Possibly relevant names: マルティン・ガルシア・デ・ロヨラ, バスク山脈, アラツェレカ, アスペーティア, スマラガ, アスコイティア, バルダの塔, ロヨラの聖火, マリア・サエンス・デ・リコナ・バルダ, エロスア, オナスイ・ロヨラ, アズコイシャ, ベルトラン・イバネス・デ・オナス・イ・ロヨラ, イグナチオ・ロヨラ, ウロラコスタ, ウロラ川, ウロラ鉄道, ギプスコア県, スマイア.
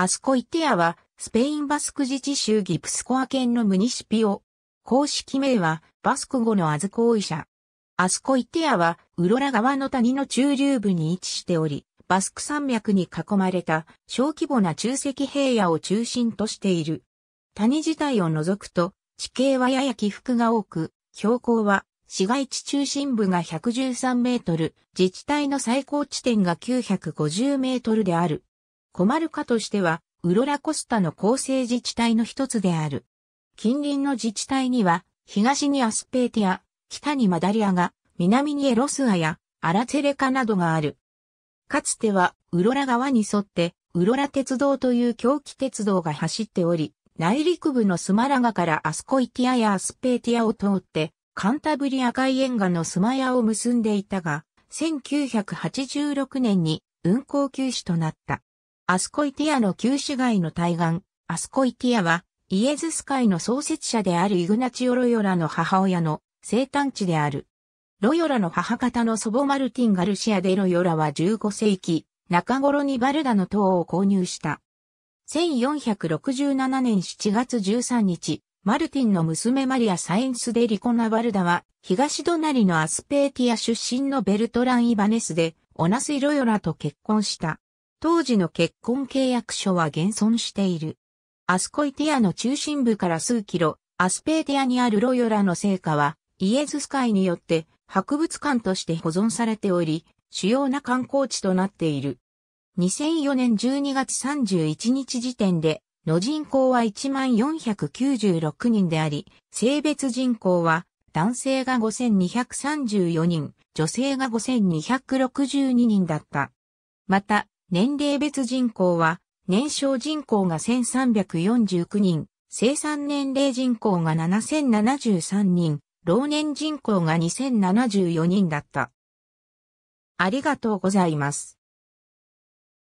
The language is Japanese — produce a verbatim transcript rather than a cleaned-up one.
アスコイティアは、スペインバスク自治州ギプスコア県のムニシピオ。公式名は、バスク語のアズコイシャ。アスコイティアは、ウロラ川の谷の中流部に位置しており、バスク山脈に囲まれた小規模な中石平野を中心としている。谷自体を除くと、地形はやや起伏が多く、標高は市街地中心部がひゃくじゅうさんメートル、自治体の最高地点がきゅうひゃくごじゅうメートルである。コマルカとしては、ウロラコスタの構成自治体の一つである。近隣の自治体には、東にアスペーティア、北にマダリアが、南にエロスアや、アラツェレカなどがある。かつては、ウロラ川に沿って、ウロラ鉄道という狭軌鉄道が走っており、内陸部のスマラガからアスコイティアやアスペーティアを通って、カンタブリア海沿岸のスマヤを結んでいたが、せんきゅうひゃくはちじゅうろくねんに運行休止となった。アスコイティアの旧市街の対岸、アスコイティアは、イエズス会の創設者であるイグナチオ・ロヨラの母親の生誕地である。ロヨラの母方の祖母マルティン・ガルシア・デ・ロヨラはじゅうごせいき、中頃にバルダの塔を購入した。せんよんひゃくろくじゅうななねんしちがつじゅうさんにち、マルティンの娘マリア・サインス・デ・リコナ・バルダは、東隣のアスペーティア出身のベルトラン・イバネスで、オナスイ・ロヨラと結婚した。当時の結婚契約書は現存している。アスコイティアの中心部から数キロ、アスペーティアにあるロヨラの聖火は、イエズス会によって博物館として保存されており、主要な観光地となっている。にせんよねんじゅうにがつさんじゅういちにち時点で、の人口はいちまんよんひゃくきゅうじゅうろくにんであり、性別人口は、男性がごせんにひゃくさんじゅうよにん、女性がごせんにひゃくろくじゅうににんだった。また、年齢別人口は、年少人口がせんさんびゃくよんじゅうきゅうにん、生産年齢人口がななせんななじゅうさんにん、老年人口がにせんななじゅうよにんだった。ありがとうございます。